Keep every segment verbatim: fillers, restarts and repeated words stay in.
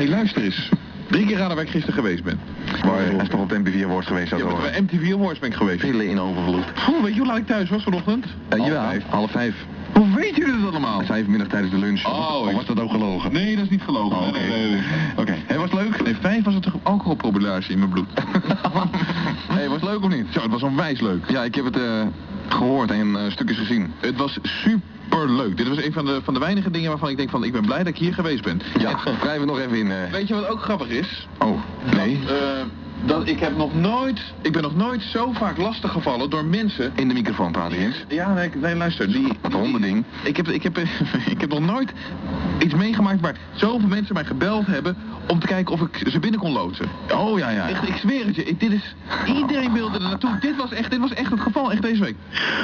Hé, hey, luister eens. Drie keer raden waar ik gisteren geweest ben. Maar hij is toch op M T V Awards geweest? Ja, bij M T V Awards ben ik geweest. Pillen in overvloed. Goh, weet je hoe laat ik thuis was vanochtend? Uh, half ja, vijf. half vijf. Hoe weet jullie dat allemaal? Vijfmiddag tijdens de lunch. Oh, of was dat ook gelogen? Nee, dat is niet gelogen. Oh, oké, okay. nee, nee, nee. okay. Hey, was het leuk? Nee, vijf was het toch alcoholprobulatie in mijn bloed. Hé, hey, was het leuk of niet? Zo, het was onwijs leuk. Ja, ik heb het uh, gehoord en uh, stukjes gezien. Het was super. Leuk. Dit was een van de, van de weinige dingen waarvan ik denk van ik ben blij dat ik hier geweest ben. Ja, wrijven we nog even in. Uh... Weet je wat ook grappig is? Oh, nee. Dat, uh, dat ik heb nog nooit, ik ben nog nooit zo vaak lastiggevallen door mensen... In de microfoon praat je eens. Ja, nee, nee luister. Die, dat hondending. Ik heb, ik, heb, ik heb nog nooit iets meegemaakt waar zoveel mensen mij gebeld hebben om te kijken of ik ze binnen kon loodsen. Oh, ja, ja. Echt, ik zweer het je. Ik, dit is... Iedereen wilde er naartoe. Dit was echt, dit was echt het geval. Echt deze week.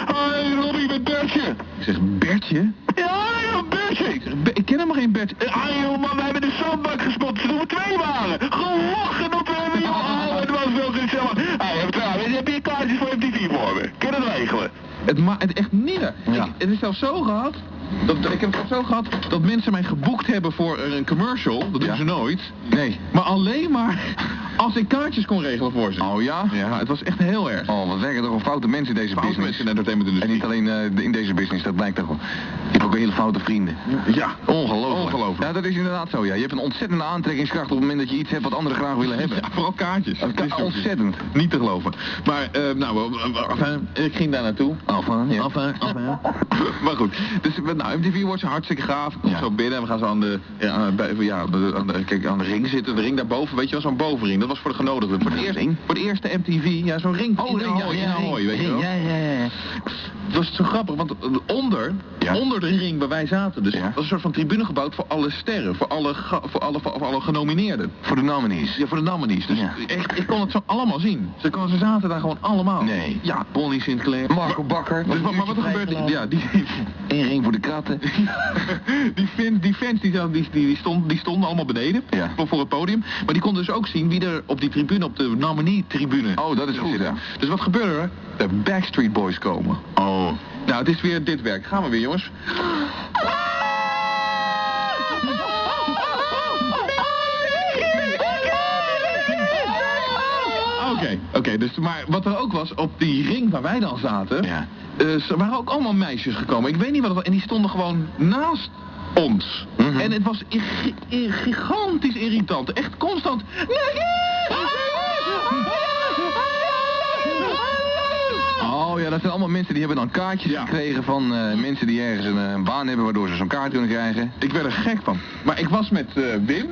Hoi, Robbie, ik ben Bertje. Ik zeg, Bertje? Ja, ja, Bertje. Ik, zeg, Be ik ken helemaal geen Bertje. Ah, uh, joh, man, wij hebben de zandbak gespot toen we twee waren. Gelachen op hem, joh. Oh, het was wel gezellig. Hé, heb je een kaartjes voor M T V voor me? Kun je dat regelen? Het maakt het echt niet. Ja. Ik, het is zelfs zo gehad... Dat, ik heb het zo gehad dat mensen mij geboekt hebben voor een commercial. Dat doen ja. ze nooit. Nee. Maar alleen maar als ik kaartjes kon regelen voor ze. Oh ja? Ja, het was echt heel erg. Oh, wat werken toch wel foute mensen in deze foute business. Mensen in de entertainment industrie. En niet alleen uh, in deze business, dat blijkt toch wel. Je hebt ook hele foute vrienden. Ja. ja. Ongelooflijk. Ongelooflijk. Ja, dat is inderdaad zo, ja. Je hebt een ontzettende aantrekkingskracht op het moment dat je iets hebt wat anderen graag willen hebben. Ja, vooral kaartjes. Dat is ontzettend. Niet te geloven. Maar, uh, nou, enfin, ik ging daar naartoe. Enfin, ja. Enfin, enfin. Maar goed. Dus, nou, M T V wordt zo hartstikke gaaf. Komt ja. zo binnen en we gaan zo aan de, ja, aan de, ja, aan de, kijk, aan de ring zitten. De ring daarboven, weet je wel, zo'n bovenring. Dat was voor de genodigden. Voor de eerste, voor de eerste M T V, ja, zo'n ring. Oh, ring, ja, ja, ja, weet je wel. Ja, ja, ja. Dat was zo grappig, want onder, ja. onder de ring waar wij zaten, dus ja. was een soort van tribune gebouwd voor alle sterren, voor alle, ga, voor alle, voor alle genomineerden. Voor de nominees. Ja, voor de nominees. Dus ja. echt, ik kon het zo allemaal zien. Ze, kon, ze zaten daar gewoon allemaal. Nee. Ja, Bonnie Saint Clair. Marco Bakker. Dus, maar, maar wat er gebeurt, ja, die... Eén ring voor de kratten. die, fan, die fans die, die, die, stonden, die stonden allemaal beneden, ja. voor het podium. Maar die konden dus ook zien wie er op die tribune, op de nominee-tribune... Oh, dat is goed, ja. Dus wat gebeurde er? De Backstreet Boys komen. Oh. Nou, het is weer dit werk. Gaan we weer, jongens. Oké, okay, oké. Okay, dus, maar wat er ook was, op die ring waar wij dan zaten... Ja. Uh, er waren ook allemaal meisjes gekomen. Ik weet niet wat het was. En die stonden gewoon naast... ons. Mm-hmm. En het was gigantisch irritant. Echt constant... Oh ja, dat zijn allemaal mensen die hebben dan kaartjes ja. gekregen van uh, mensen die ergens een, een baan hebben waardoor ze zo'n kaart kunnen krijgen. Ik werd er gek van. Maar ik was met uh, Wim,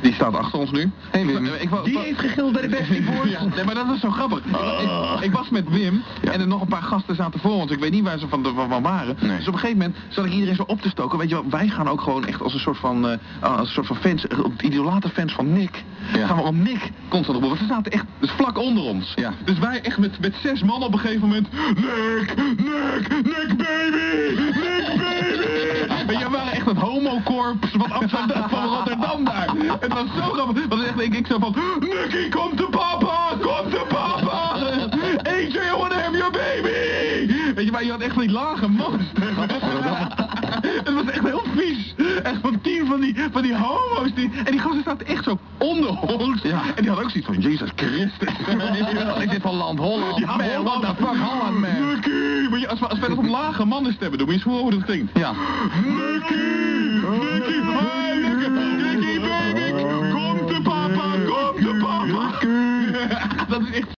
die staat achter ons nu. Hey, Wim. Ik, ik, ik, die heeft gegild bij de Backstreet Boys. Ja, nee, maar dat is zo grappig. Uh. Ik, ik was met Wim ja. en er nog een paar gasten zaten voor ons. Ik weet niet waar ze van, de, van waren. Nee. Dus op een gegeven moment zat ik iedereen zo op te stoken. Weet je wel, wij gaan ook gewoon echt als een soort van, uh, als een soort van fans, idolaten fans van Nick. Ja. Gaan we op Nick constant op. Want ze zaten echt dus vlak onder ons. Ja. Dus wij echt met, met zes man op een gegeven moment... Nick, Nick, Nick baby, Nick baby. Maar jij waren echt het homokorps van Amsterdam, van Rotterdam daar. Het was zo grappig. Want echt, ik, ik zo van, Nicky, kom te papa, kom te papa. A J, I wanna have your baby. Weet je, maar je had echt die lage monster. Het was echt heel vies. Echt van tien van die, van die homo's. Die, en die gasten zaten echt zo onder ons. Ja. En die hadden ook zoiets van, Jezus Christus. Ik zit van land Holland. Ja, man, what the fuck, Holland, man. Nicky. Maar ja, als, we, als we dat op lage mannen stemmen, doen we eens voor hoe dat klinkt. Ja. Nicky, Nicky, hi, Nicky, Nicky, baby. Kom te papa, kom te papa. Dat is echt...